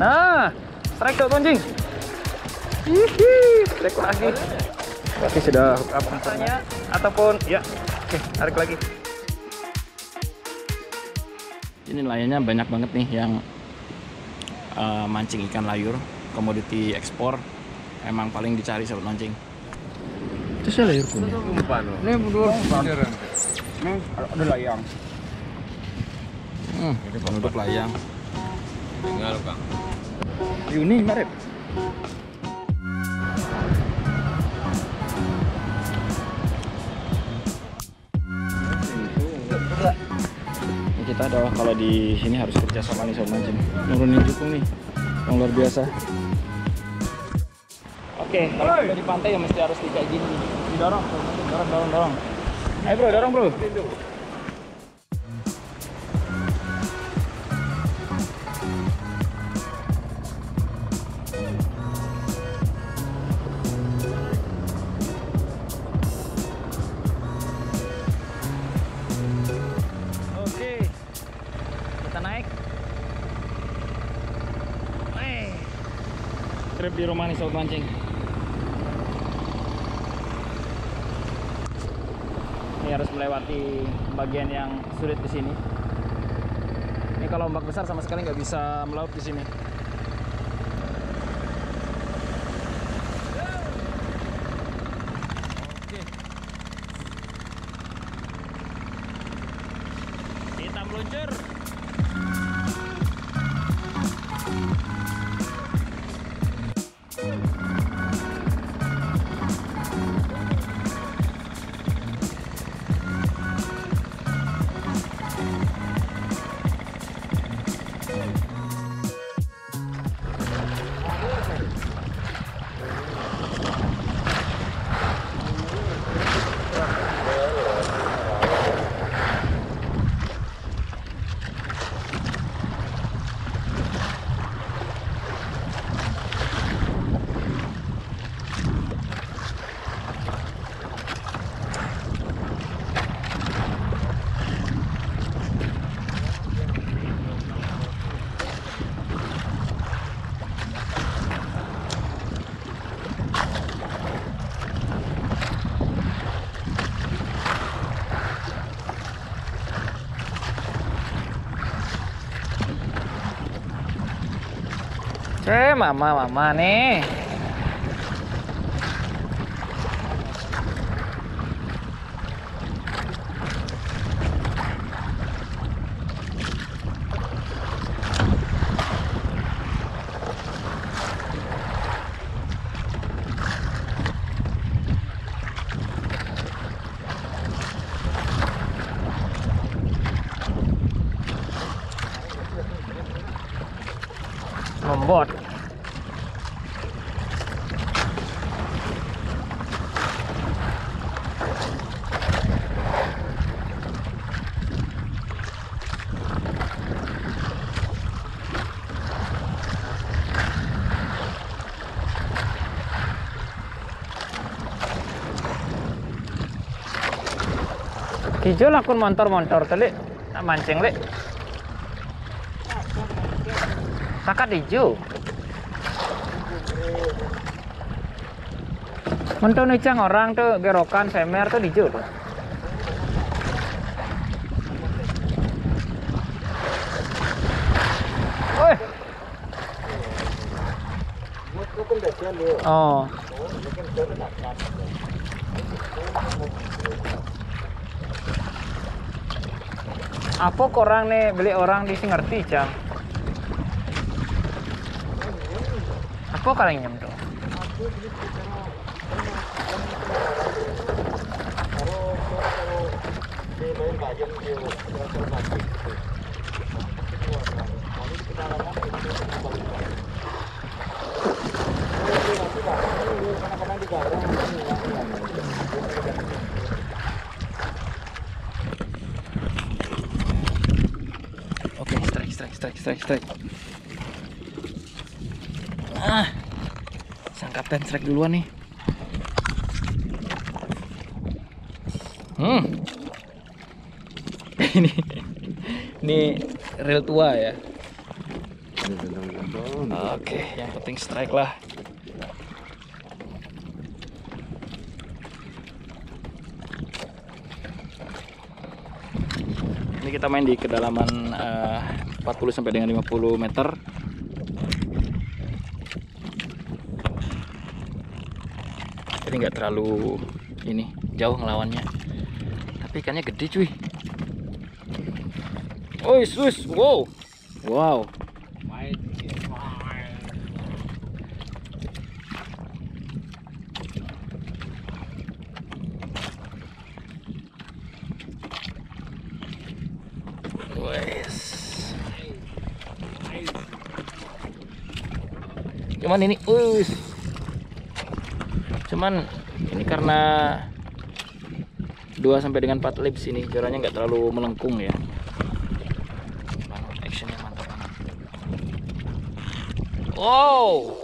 Nah, strike tuh anjing. Strike lagi. Berarti sudah hook up antaranya ataupun ya. Oke, tarik lagi. Ini nelayannya banyak banget nih yang mancing ikan layur, komoditi ekspor. Emang paling dicari sahabat mancing. Itu saya layur kuning. Ini berdua ada layang. Ini penutup layang. Tinggal Kang. Ini marip. Kita adalah kalau di sini harus kerja sama nih sahabat mancing. Nurunin jukung nih. Yang luar biasa. Oke, kalau udah di pantai ya mesti harus kayak gini. Didorong, dorong. Ayo bro, dorong bro. Di rumah nih sahabat mancing. Ini harus melewati bagian yang sulit di sini. Ini kalau ombak besar sama sekali nggak bisa melaut di sini. Oke. Kita meluncur. Mama nih. Membot. Hijau lakon montor-montor tadi mancing lek. Sakat hijau. Montor nicang orang tuh gerokan semer tuh hijau tuh. Woi. Oh. Apa orang nih beli orang di sini ngerti cang? Apa kalian nyam tuh? Strike. Nah, sang kapten strike duluan nih. Ini reel tua ya. Oke, yang penting strike lah. Ini kita main di kedalaman 40 sampai dengan 50 meter. Jadi nggak terlalu ini jauh ngelawannya. Tapi ikannya gede cuy. Oh, sus, wow, wow. Cuman ini cuman ini karena 2 sampai dengan 4 lips ini jaranya nggak terlalu melengkung ya. Actionnya mantap. Wow.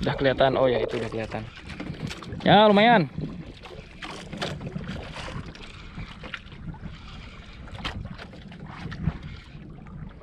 Udah kelihatan, oh ya itu udah kelihatan. Ya lumayan.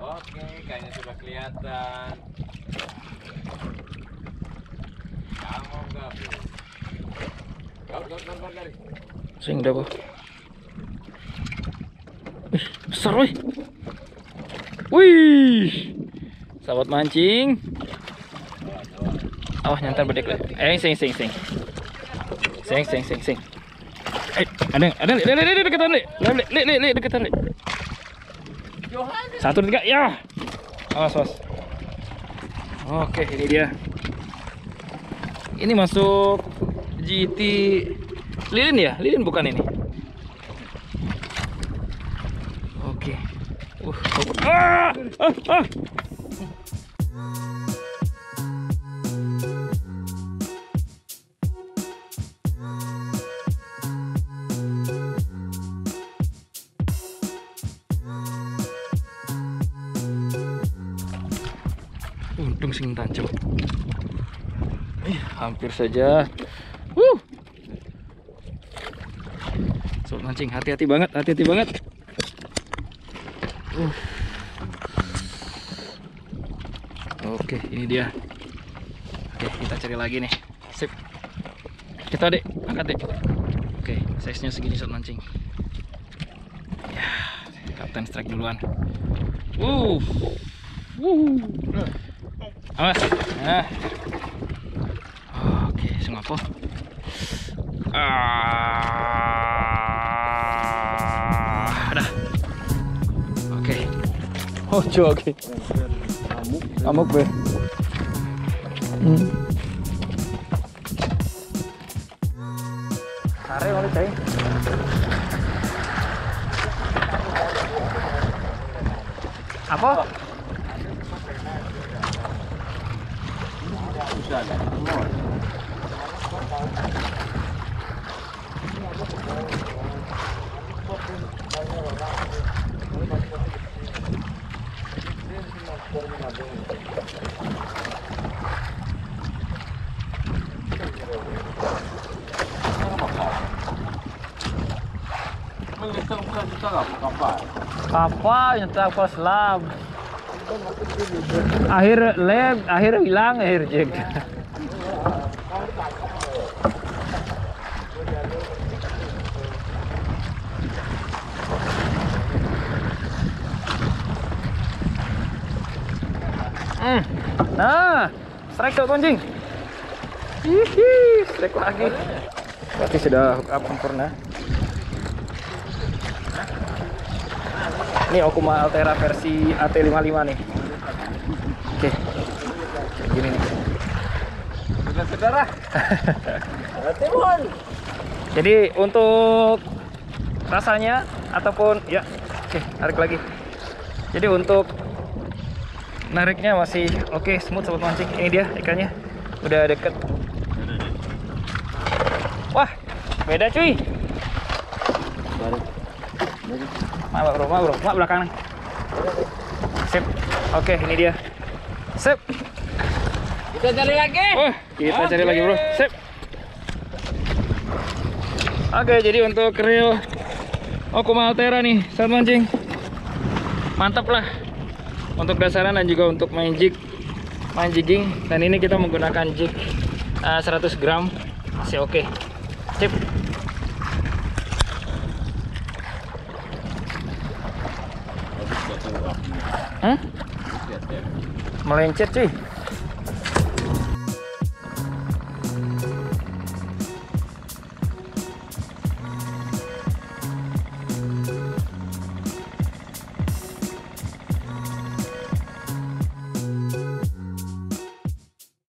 Oke, kayaknya sudah kelihatan. Kamu enggak sing dah, Bos. Besar, woi. Wih. Sahabat mancing. Awas nyantar bedek. Sing. Ada deketan, deketan. Satu, tiga, ya. Awas. Oke, ini dia. Ini masuk GT lilin ya? Lilin bukan ini. Oke. Untung sing tancap. Hampir saja. Sobat mancing, hati-hati banget. Oke, ini dia. Oke, kita cari lagi nih. Sip. Kita deh, angkat deh. Oke, size-nya segini sobat mancing. Ya, kapten strike duluan. Awas. Nah. Oke, sengapo. Oke. Amuk be. Sare oleh cai. Apa? Kapal yang terlalu selam. Akhir lem, akhir hilang, akhir jek. Nah, strike tuh kancing. Strike lagi. Berarti sudah hook up sempurna. Ini Okuma Altera versi AT55 nih. Oke. Gini nih. Saudara. Jadi untuk rasanya ataupun ya, oke, tarik lagi. Jadi untuk nariknya masih oke, smooth sobat mancing. Ini dia ikannya. Udah deket. Wah, beda cuy. Mak bro, mak belakang nih. Sip. Oke, ini dia. Sip. Kita cari lagi. Kita cari lagi bro. Sip. Oke, jadi untuk reel Okuma Altera nih, saat mancing mantap lah untuk dasaran dan juga untuk main jig, main jigging. Dan ini kita menggunakan jig 100 gram, masih oke. Sip. Melencet sih.